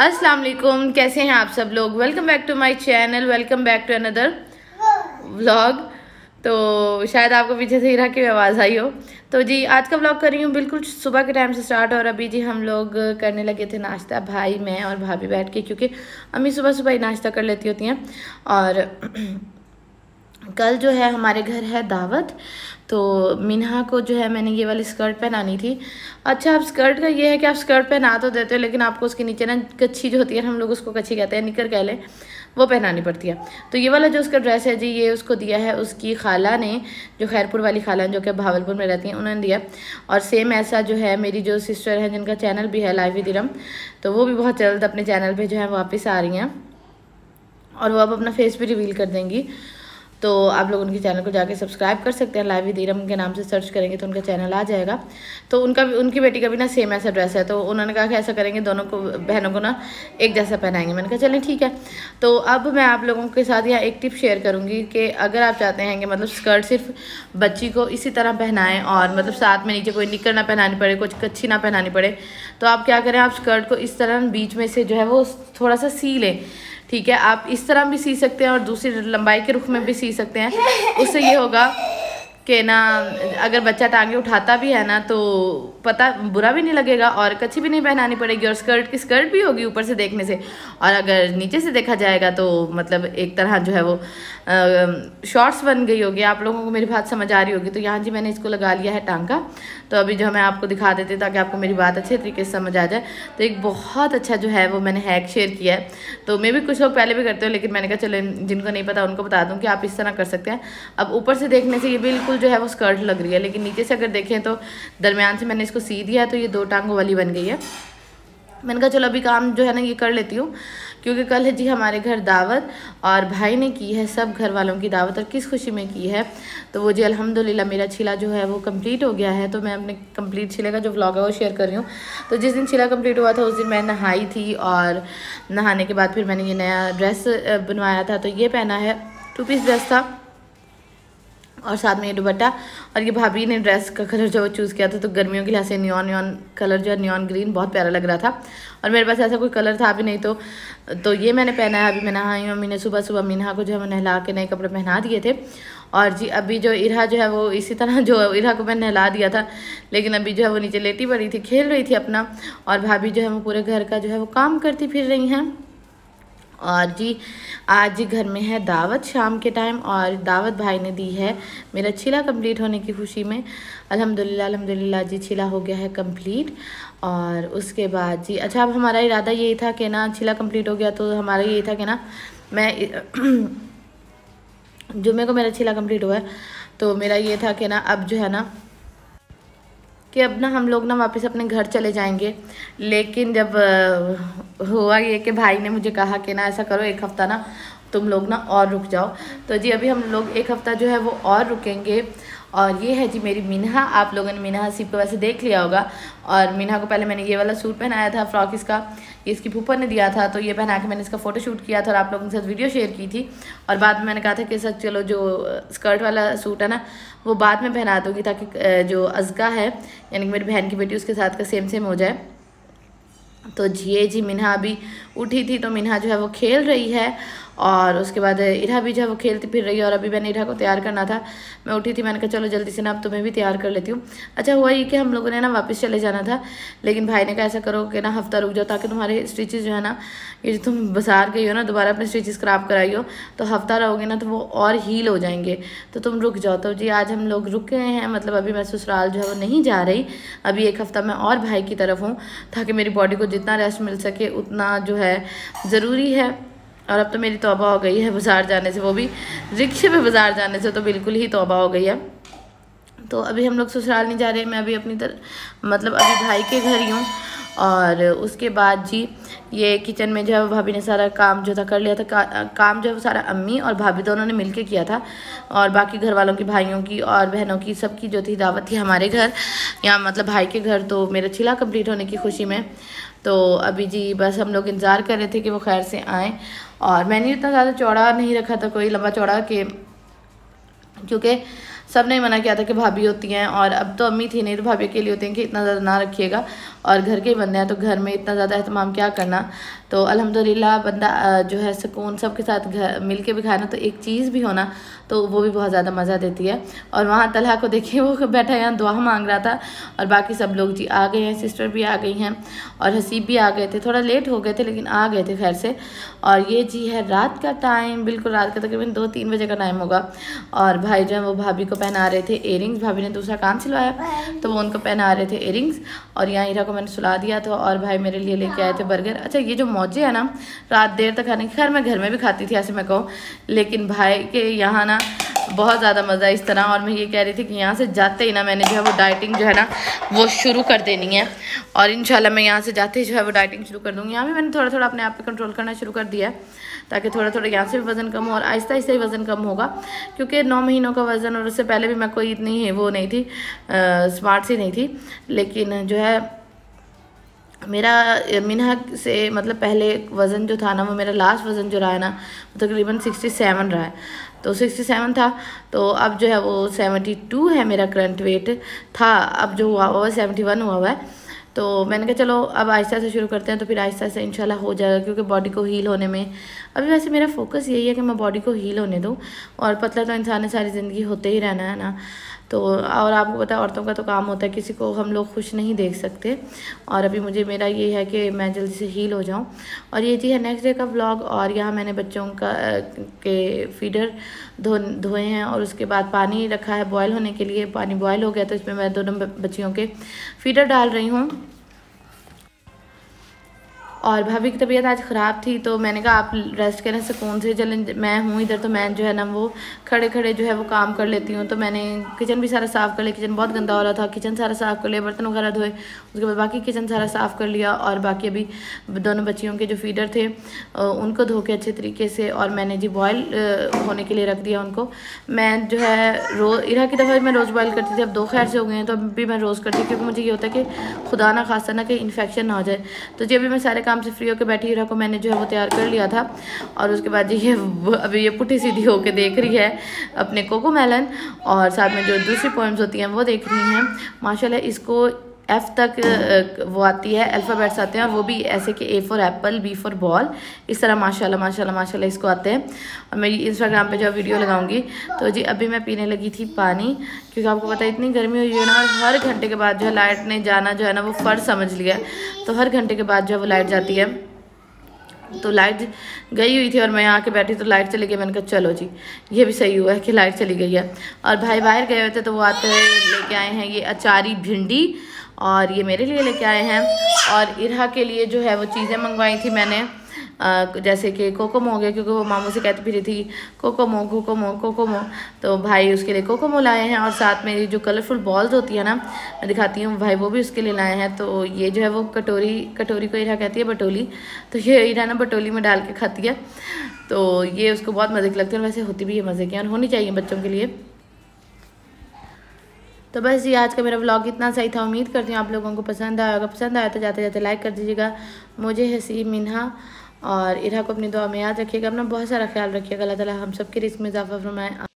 अस्सलाम वालेकुम, कैसे हैं आप सब लोग। Welcome back to my channel, welcome back to another vlog. तो शायद आपको पीछे से हीरा की आवाज़ आई हो। तो जी आज का व्लॉग कर रही हूँ बिल्कुल सुबह के टाइम से स्टार्ट। और अभी जी हम लोग करने लगे थे नाश्ता, भाई मैं और भाभी बैठ के, क्योंकि अम्मी सुबह सुबह ही नाश्ता कर लेती होती हैं। और कल जो है हमारे घर है दावत, तो मिन्हा को जो है मैंने ये वाली स्कर्ट पहनानी थी। अच्छा आप स्कर्ट का ये है कि आप स्कर्ट पहना तो देते हो, लेकिन आपको उसके नीचे ना कच्छी जो होती है, हम लोग उसको कच्छी कहते हैं, निकर कह लें, वो पहनानी पड़ती है। तो ये वाला जो उसका ड्रेस है जी, ये उसको दिया है उसकी खाला ने, जो खैरपुर वाली खाला जो कि भावलपुर में रहती हैं, उन्होंने दिया। और सेम ऐसा जो है मेरी जो सिस्टर है जिनका चैनल भी है लाइव विद इरम, तो वो भी बहुत जल्द अपने चैनल पर जो है वापस आ रही हैं और वो अब अपना फेस भी रिवील कर देंगी। तो आप लोग उनके चैनल को जाके सब्सक्राइब कर सकते हैं, लाइव विद इरम के नाम से सर्च करेंगे तो उनका चैनल आ जाएगा। तो उनका भी, उनकी बेटी का भी ना सेम ऐसा ड्रेस है, तो उन्होंने कहा कि ऐसा करेंगे, दोनों को बहनों को ना एक जैसा पहनाएंगे। मैंने कहा चलें ठीक है। तो अब मैं आप लोगों के साथ यहाँ एक टिप शेयर करूँगी कि अगर आप चाहते हैं कि मतलब स्कर्ट सिर्फ बच्ची को इसी तरह पहनाएं और मतलब साथ में नीचे कोई निकर ना पहनानी पड़े, कुछ कच्छी ना पहनानी पड़े, तो आप क्या करें, आप स्कर्ट को इस तरह बीच में से जो है वो थोड़ा सा सी लें। ठीक है, आप इस तरह भी सी सकते हैं और दूसरी लंबाई के रुख में भी सी सकते हैं। उससे ये होगा कि ना अगर बच्चा टांगे उठाता भी है ना तो पता बुरा भी नहीं लगेगा और कच्छी भी नहीं पहनानी पड़ेगी और स्कर्ट की स्कर्ट भी होगी ऊपर से देखने से, और अगर नीचे से देखा जाएगा तो मतलब एक तरह जो है वो शॉर्ट्स बन गई होगी। आप लोगों को मेरी बात समझ आ रही होगी। तो यहाँ जी मैंने इसको लगा लिया है टांका, तो अभी जो मैं आपको दिखा देती हूँ ताकि आपको मेरी बात अच्छे तरीके से समझ आ जाए। तो एक बहुत अच्छा जो है वो मैंने हैक शेयर किया है, तो मैं भी कुछ लोग पहले भी करते हो, लेकिन मैंने कहा चलो जिनको नहीं पता उनको बता दूँ कि आप इस तरह कर सकते हैं। अब ऊपर से देखने से ये बिल्कुल जो है वो स्कर्ट लग रही है, लेकिन नीचे से अगर देखें तो दरमियान से मैंने इसको सी दिया है, तो ये दो टांगों वाली बन गई है। मैंने कहा चलो अभी काम जो है ना ये कर लेती हूँ, क्योंकि कल है जी हमारे घर दावत और भाई ने की है सब घर वालों की दावत। और किस खुशी में की है, तो वो जी अल्हम्दुलिल्लाह मेरा छिला जो है वो कंप्लीट हो गया है। तो मैं अपने कंप्लीट छिले का जो व्लॉग है वो शेयर कर रही हूँ। तो जिस दिन छिला कंप्लीट हुआ था उस दिन मैं नहाई थी, और नहाने के बाद फिर मैंने ये नया ड्रेस बनवाया था, तो ये पहना है, टू पीस ड्रेस था और साथ में ये दुपट्टा। और ये भाभी ने ड्रेस का कलर जो वो चूज़ किया था, तो गर्मियों के लिहाज से न्योन कलर जो है न्योन ग्रीन बहुत प्यारा लग रहा था, और मेरे पास ऐसा कोई कलर था भी नहीं, तो ये मैंने पहना है। अभी मैं नहाई हूँ, मैंने सुबह सुबह मिन्हा को जो है वो नहला के नए कपड़े पहना दिए थे। और जी अभी जो इरा जो है वो इसी तरह जो इरा को मैंने नहला दिया था, लेकिन अभी जो है वो नीचे लेटी पड़ी थी, खेल रही थी अपना, और भाभी जो है वो पूरे घर का जो है वो काम करती फिर रही हैं। और जी आज जी घर में है दावत शाम के टाइम, और दावत भाई ने दी है मेरा छिला कंप्लीट होने की खुशी में। अल्हम्दुलिल्लाह अल्हम्दुलिल्लाह जी छिला हो गया है कंप्लीट। और उसके बाद जी अच्छा, अब हमारा इरादा यही था कि ना छिला कंप्लीट हो गया, तो हमारा यही था कि ना मैं जुम्मे को मेरा छिला कंप्लीट हुआ है, तो मेरा ये था कि ना अब जो है ना कि अब ना हम लोग ना वापस अपने घर चले जाएंगे। लेकिन जब हुआ ये कि भाई ने मुझे कहा कि ना ऐसा करो एक हफ़्ता ना तुम लोग ना और रुक जाओ, तो जी अभी हम लोग एक हफ़्ता जो है वो और रुकेंगे। और ये है जी मेरी मिन्हा, आप लोगों ने मिन्हा सिप को वैसे देख लिया होगा। और मिन्हा को पहले मैंने ये वाला सूट पहनाया था, फ्रॉक इसका ये इसकी फूफा ने दिया था, तो ये पहना के मैंने इसका फ़ोटो शूट किया था और आप लोगों के साथ वीडियो शेयर की थी। और बाद में मैंने कहा था कि सर चलो जो स्कर्ट वाला सूट है ना वो बाद में पहना दूँगी, ताकि जो अज़का है यानी मेरी बहन की बेटी उसके साथ का सेम हो जाए। तो ये जी मिन्हा अभी उठी थी, तो मिन्हा जो है वो खेल रही है, और उसके बाद इरा भी जो है वो खेलती फिर रही है। और अभी मैंने इरा को तैयार करना था, मैं उठी थी, मैंने कहा चलो जल्दी से ना अब तुम्हें भी तैयार कर लेती हूँ। अच्छा हुआ ये कि हम लोगों ने ना वापस चले जाना था, लेकिन भाई ने कहा ऐसा करो कि ना हफ्ता रुक जाओ, ताकि तुम्हारे स्टिचेज़ जो है ना ये जो तुम बाजार गई हो ना दोबारा अपने स्टिचेज़ खराब कराई हो, तो हफ्ता रहोगे ना तो वो और हील हो जाएंगे, तो तुम रुक जाओ। तो जी आज हम लोग रुक गए हैं, मतलब अभी मैं ससुराल जो है वो नहीं जा रही, अभी एक हफ़्ता मैं और भाई की तरफ हूँ, ताकि मेरी बॉडी को जितना रेस्ट मिल सके उतना जो है ज़रूरी है। और अब तो मेरी तौबा हो गई है बाज़ार जाने से, वो भी रिक्शे पे बाज़ार जाने से, तो बिल्कुल ही तौबा हो गई है। तो अभी हम लोग ससुराल नहीं जा रहे, मैं अभी अपनी मतलब अभी भाई के घर ही हूँ। और उसके बाद जी ये किचन में जो है भाभी ने सारा काम जो था कर लिया था, काम जो है वो सारा अम्मी और भाभी दोनों ने मिलके किया था, और बाकी घर वालों की भाइयों की और बहनों की सबकी जो थी दावत थी हमारे घर या मतलब भाई के घर, तो मेरा छिला कंप्लीट होने की खुशी में। तो अभी जी बस हम लोग इंतज़ार कर रहे थे कि वो खैर से आएँ, और मैंने इतना ज़्यादा चौड़ा नहीं रखा था, कोई लंबा चौड़ा, कि क्योंकि सब ने मना किया था कि भाभी होती हैं, और अब तो अम्मी थी नहीं तो भाभी अकेली होती हैं कि इतना ज़्यादा ना रखिएगा, और घर के बंदे हैं तो घर में इतना ज़्यादा अहतमाम क्या करना। तो अल्हम्दुलिल्लाह बंदा जो है सुकून सबके साथ घर मिल के भी खाना, तो एक चीज़ भी होना तो वो भी बहुत ज़्यादा मज़ा देती है। और वहाँ तलहा को देखिए वो बैठा यहाँ दुआ मांग रहा था, और बाकी सब लोग जी आ गए हैं, सिस्टर भी आ गई हैं और हसीब भी आ गए थे, थोड़ा लेट हो गए थे लेकिन आ गए थे खैर से। और ये जी है रात का टाइम, बिल्कुल रात का तकरीबन 2-3 बजे का टाइम होगा। और भाई जो है वो भाभी को पहना रहे थे एयरिंग्स, भाभी ने दूसरा काम सिलवाया तो वो उनको पहना रहे थे एयरिंग्स, और यहाँ हीरा को मैंने सुला दिया था। और भाई मेरे लिए लेके आए थे बर्गर। अच्छा ये जो मौजे है ना रात देर तक खाने की, खैर मैं घर में भी खाती थी ऐसे मैं कहूँ, लेकिन भाई के यहाँ ना बहुत ज़्यादा मज़ा इस तरह। और मैं ये कह रही थी कि यहाँ से जाते ही ना मैंने जो है वो डाइटिंग जो है ना वो शुरू कर देनी है, और इंशाल्लाह मैं यहाँ से जाते ही जो है वो डाइटिंग शुरू कर दूँगी। यहाँ भी मैंने थोड़ा थोड़ा अपने आप पे कंट्रोल करना शुरू कर दिया है, ताकि थोड़ा थोड़ा यहाँ से भी वज़न कम हो और आहिस्ता आहिस्ता ही वज़न कम होगा, क्योंकि 9 महीनों का वज़न, और उससे पहले भी मैं कोई इतनी वो नहीं थी, स्मार्ट सी नहीं थी, लेकिन जो है मेरा मिनहक से मतलब पहले वज़न जो था ना वो मेरा लास्ट वज़न जो रहा है ना वो तकरीबन 67 रहा है, तो 67 था। तो अब जो है वो 72 है मेरा करंट वेट था, अब जो हुआ वो 71 हुआ हुआ है। तो मैंने कहा चलो अब आहिस्ता से शुरू करते हैं, तो फिर आहिस्ता से इंशाल्लाह हो जाएगा, क्योंकि बॉडी को हील होने में अभी वैसे मेरा फोकस यही है कि मैं बॉडी को हील होने दूँ, और पतला तो इंसान ने सारी ज़िंदगी होते ही रहना है ना। तो और आपको पता है औरतों का तो काम होता है, किसी को हम लोग खुश नहीं देख सकते, और अभी मुझे मेरा ये है कि मैं जल्दी से हील हो जाऊं। और ये जी है नेक्स्ट डे का व्लॉग, और यहाँ मैंने बच्चों का के फीडर धोए हैं, और उसके बाद पानी रखा है बॉयल होने के लिए, पानी बॉयल हो गया तो इसमें मैं दोनों बच्चियों के फीडर डाल रही हूँ। और भाभी की तबीयत आज ख़राब थी, तो मैंने कहा आप रेस्ट करें सुकून से, चलें मैं हूँ इधर तो मैं जो है ना वो खड़े खड़े जो है वो काम कर लेती हूँ। तो मैंने किचन भी सारा साफ़ कर लिया, किचन बहुत गंदा हो रहा था, किचन सारा साफ़ कर लिया, बर्तन वगैरह धोए, उसके बाद बाकी किचन सारा साफ़ कर लिया। और बाकी अभी दोनों बच्चियों के जो फीडर थे उनको धो के अच्छे तरीके से, और मैंने जी बॉयल होने के लिए रख दिया उनको। मैं जो है रोज़ इरा की दफ़ा मैं रोज़ बॉयल करती थी, अब 2 खैर से हो गए हैं तो अब भी मैं रोज़ करती हूँ, क्योंकि मुझे ये होता है कि खुदा ना खासा ना कि इन्फेक्शन ना हो जाए। तो जी अभी मैं सारे काम से फ्री होकर बैठी हीरा को मैंने जो है वो तैयार कर लिया था, और उसके बाद जी ये अभी ये पुठी सीधी होकर देख रही है अपने कोको मेलन, और साथ में जो दूसरी पोएम्स होती हैं वो देख रही हैं। माशाल्लाह इसको F तक वो आती है, अल्फ़ाबेट्स आते हैं, और वो भी ऐसे कि A for Apple, B for Ball, इस तरह माशाल्लाह माशाल्लाह माशाल्लाह इसको आते हैं। और मेरी इंस्टाग्राम पे जो वीडियो लगाऊंगी। तो जी अभी मैं पीने लगी थी पानी, क्योंकि आपको पता है इतनी गर्मी हुई है ना, और हर घंटे के बाद जो है लाइट ने जाना जो है ना वो फ़र्ज़ समझ लिया, तो हर घंटे के बाद जो है वो लाइट जाती है। तो लाइट गई हुई थी और मैं यहाँ आके बैठी तो लाइट चली गई, मैंने कहा चलो जी ये भी सही हुआ है कि लाइट चली गई है। और भाई बाहर गए हुए थे तो वो आते हुए लेके आए हैं ये अचारी भिंडी, और ये मेरे लिए लेके आए हैं, और इरहा के लिए जो है वो चीज़ें मंगवाई थी मैंने, जैसे कि कोकोमो हो गया, क्योंकि वो मामू से कहती फिर थी कोकोमो कोकोमो कोकोमो, तो भाई उसके लिए कोकोमो लाए हैं। और साथ में जो कलरफुल बॉल्स होती है ना मैं दिखाती हूँ, भाई वो भी उसके लिए लाए हैं। तो ये जो है वो कटोरी, कटोरी को इरा कहती है बटोली, तो ये इरा ना बटोली में डाल के खाती है, तो ये उसको बहुत मज़े की लगती है, वैसे होती भी ये मज़े की और होनी चाहिए बच्चों के लिए। तो बस ये आज का मेरा व्लॉग इतना सही था, उम्मीद करती हूँ आप लोगों को पसंद आया होगा, पसंद आया तो जाते जाते लाइक कर दीजिएगा। मुझे हसीब मिन्हा और इरहा को अपनी दुआ में याद रखिएगा, अपना बहुत सारा ख्याल रखिएगा, अल्लाह ताला हम सब के रिस्क में इजाफा फरमाए।